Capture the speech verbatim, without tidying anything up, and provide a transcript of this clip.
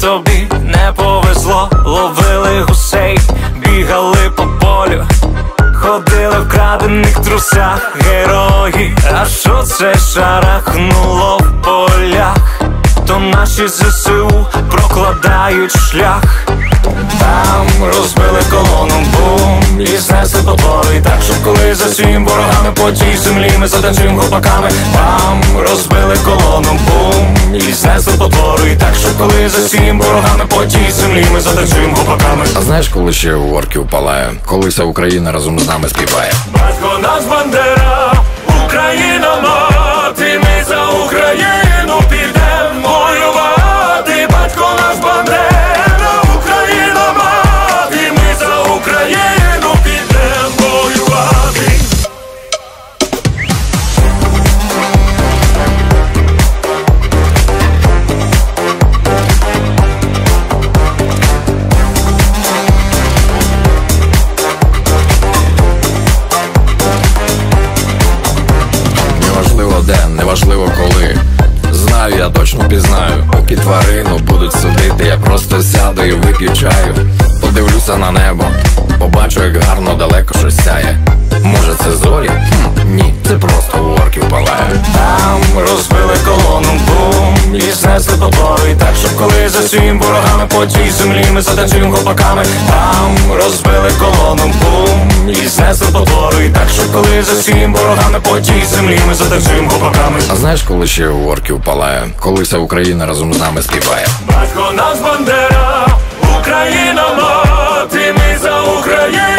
тобі не повезло, ловили гусей, бігали по полю, ходили в крадених трусах герої. А що це шарахнуло в полях? То наші ЗСУ прокладають шлях. Там розбили колону, бум, і знесли потвори, так, щоб коли за всім ворогами по тій землі ми затанчуємо хлопаками. Там розбили колону, бум, і знесли потвори, так, щоб коли за всім ворогами по тій землі ми затанчуємо хлопаками. А знаєш, коли ще у орків палає, коли вся Україна разом з нами співає? Батько наш бандера, Україна мати, ми за Україну підем воювати. Батько наш бандера, неважливо коли, знаю, я точно пізнаю, поки тварину будуть судити, я просто сяду і вип'ю чаю. Подивлюся на небо, побачу, як гарно далеко щось сяє. Може це зорі? Хм, ні, це просто у орків палає. Там розбили колону, бум, і знесли потвори, так, щоб коли за всім ворогами по тій землі ми затанцюємо хлопаками. Там розбили колону, бум, і знесли потвори, так, щоб коли за всім ворогами по тій землі ми затанцюємо хлопаками. А знаєш, коли ще у орків палає, коли вся Україна разом з нами співає? Батько наш бандера, Україна мати, ми за Україну.